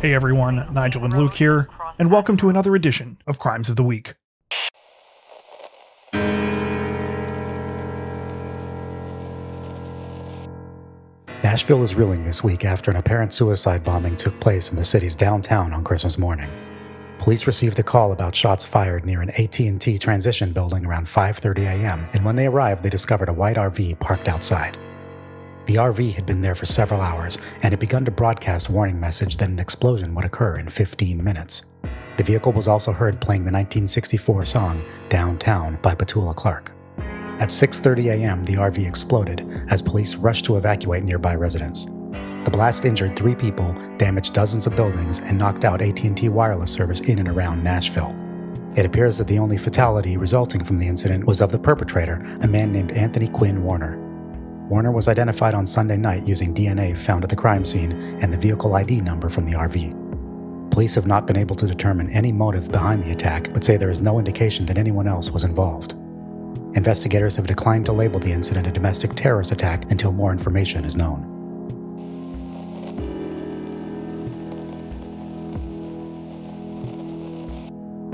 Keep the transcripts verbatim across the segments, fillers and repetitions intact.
Hey everyone, Nigel and Luke here, and welcome to another edition of Crimes of the Week. Nashville is reeling this week after an apparent suicide bombing took place in the city's downtown on Christmas morning. Police received a call about shots fired near an A T and T transition building around five thirty a m, and when they arrived, they discovered a white R V parked outside. The R V had been there for several hours and had begun to broadcast warning message that an explosion would occur in fifteen minutes. The vehicle was also heard playing the nineteen sixty-four song Downtown by Petula Clark. At six thirty a m, the R V exploded as police rushed to evacuate nearby residents. The blast injured three people, damaged dozens of buildings, and knocked out A T and T wireless service in and around Nashville. It appears that the only fatality resulting from the incident was of the perpetrator, a man named Anthony Quinn Warner. Warner was identified on Sunday night using D N A found at the crime scene and the vehicle I D number from the R V. Police have not been able to determine any motive behind the attack, but say there is no indication that anyone else was involved. Investigators have declined to label the incident a domestic terrorist attack until more information is known.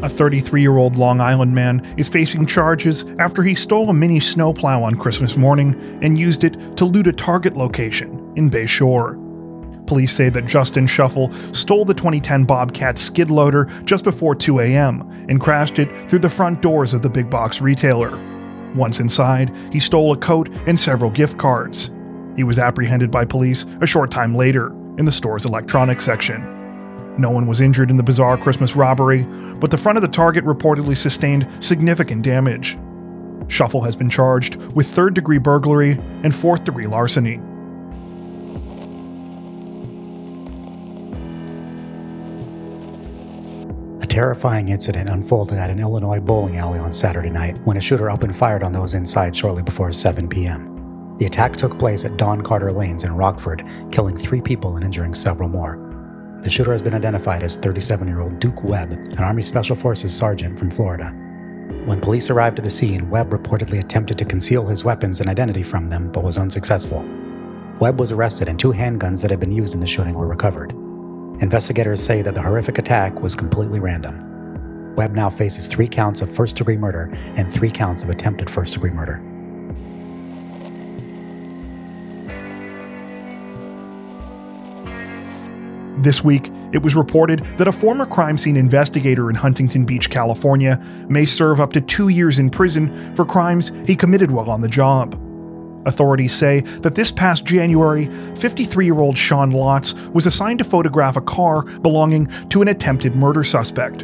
A thirty-three-year-old Long Island man is facing charges after he stole a mini snowplow on Christmas morning and used it to loot a Target location in Bay Shore. Police say that Justin Shuffle stole the twenty ten Bobcat skid loader just before two a m and crashed it through the front doors of the big box retailer. Once inside, he stole a coat and several gift cards. He was apprehended by police a short time later in the store's electronics section. No one was injured in the bizarre Christmas robbery, but the front of the Target reportedly sustained significant damage. Shuffle has been charged with third-degree burglary and fourth-degree larceny. A terrifying incident unfolded at an Illinois bowling alley on Saturday night when a shooter opened fire on those inside shortly before seven p m The attack took place at Don Carter Lanes in Rockford, killing three people and injuring several more. The shooter has been identified as thirty-seven-year-old Duke Webb, an Army Special Forces sergeant from Florida. When police arrived at the scene, Webb reportedly attempted to conceal his weapons and identity from them, but was unsuccessful. Webb was arrested and two handguns that had been used in the shooting were recovered. Investigators say that the horrific attack was completely random. Webb now faces three counts of first-degree murder and three counts of attempted first-degree murder. This week, it was reported that a former crime scene investigator in Huntington Beach, California, may serve up to two years in prison for crimes he committed while on the job. Authorities say that this past January, fifty-three-year-old Sean Lotz was assigned to photograph a car belonging to an attempted murder suspect.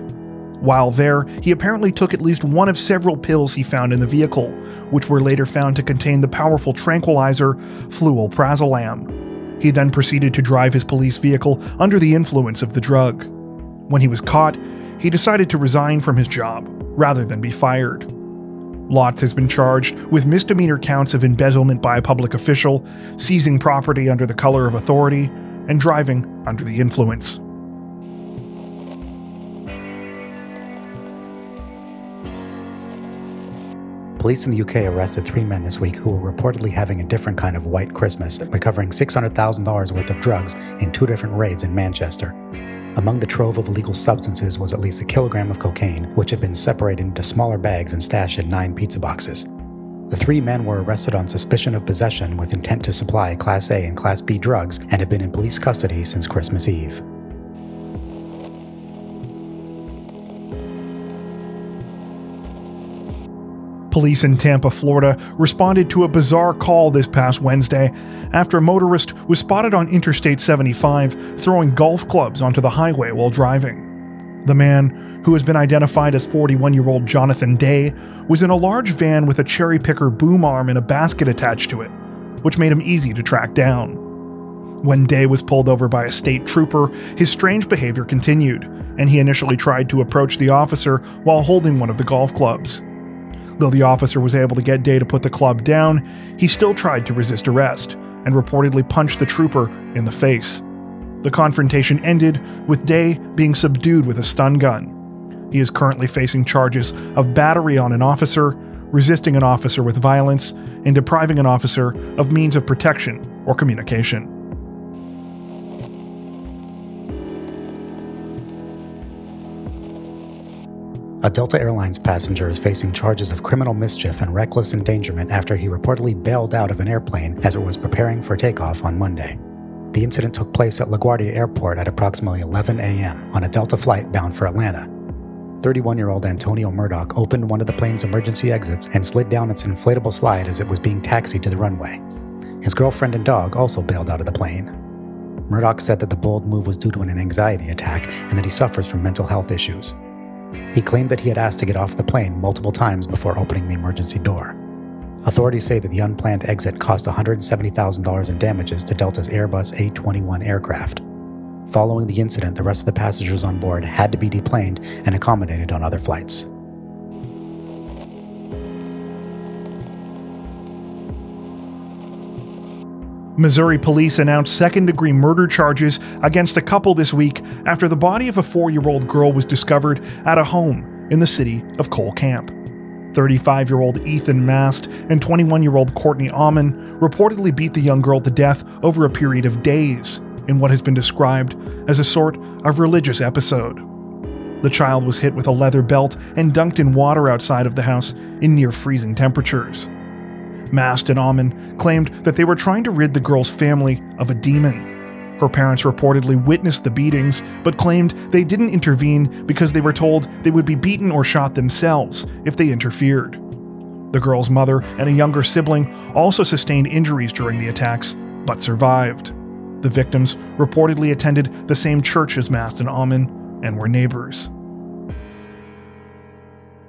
While there, he apparently took at least one of several pills he found in the vehicle, which were later found to contain the powerful tranquilizer flualprazolam. He then proceeded to drive his police vehicle under the influence of the drug. When he was caught, he decided to resign from his job rather than be fired. Lotz has been charged with misdemeanor counts of embezzlement by a public official, seizing property under the color of authority, and driving under the influence. Police in the U K arrested three men this week who were reportedly having a different kind of white Christmas, recovering six hundred thousand dollars worth of drugs in two different raids in Manchester. Among the trove of illegal substances was at least a kilogram of cocaine, which had been separated into smaller bags and stashed in nine pizza boxes. The three men were arrested on suspicion of possession with intent to supply Class A and Class B drugs and have been in police custody since Christmas Eve. Police in Tampa, Florida responded to a bizarre call this past Wednesday after a motorist was spotted on Interstate seventy-five throwing golf clubs onto the highway while driving. The man, who has been identified as forty-one-year-old Jonathan Day, was in a large van with a cherry picker boom arm and a basket attached to it, which made him easy to track down. When Day was pulled over by a state trooper, his strange behavior continued, and he initially tried to approach the officer while holding one of the golf clubs. Though the officer was able to get Day to put the club down, he still tried to resist arrest, and reportedly punched the trooper in the face. The confrontation ended with Day being subdued with a stun gun. He is currently facing charges of battery on an officer, resisting an officer with violence, and depriving an officer of means of protection or communication. A Delta Airlines passenger is facing charges of criminal mischief and reckless endangerment after he reportedly bailed out of an airplane as it was preparing for takeoff on Monday. The incident took place at LaGuardia Airport at approximately eleven a m on a Delta flight bound for Atlanta. thirty-one-year-old Antonio Murdoch opened one of the plane's emergency exits and slid down its inflatable slide as it was being taxied to the runway. His girlfriend and dog also bailed out of the plane. Murdoch said that the bold move was due to an anxiety attack and that he suffers from mental health issues. He claimed that he had asked to get off the plane multiple times before opening the emergency door. Authorities say that the unplanned exit cost one hundred seventy thousand dollars in damages to Delta's Airbus A twenty-one aircraft. Following the incident, the rest of the passengers on board had to be deplaned and accommodated on other flights. Missouri police announced second-degree murder charges against a couple this week after the body of a four-year-old girl was discovered at a home in the city of Cole Camp. thirty-five-year-old Ethan Mast and twenty-one-year-old Courtney Amon reportedly beat the young girl to death over a period of days in what has been described as a sort of religious episode. The child was hit with a leather belt and dunked in water outside of the house in near-freezing temperatures. Mast and Amon claimed that they were trying to rid the girl's family of a demon. Her parents reportedly witnessed the beatings, but claimed they didn't intervene because they were told they would be beaten or shot themselves if they interfered. The girl's mother and a younger sibling also sustained injuries during the attacks, but survived. The victims reportedly attended the same church as Mast and Amon and were neighbors.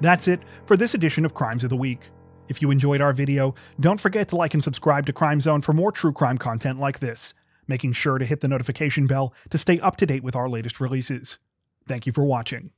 That's it for this edition of Crimes of the Week. If you enjoyed our video, don't forget to like and subscribe to Crime Zone for more true crime content like this, making sure to hit the notification bell to stay up to date with our latest releases. Thank you for watching.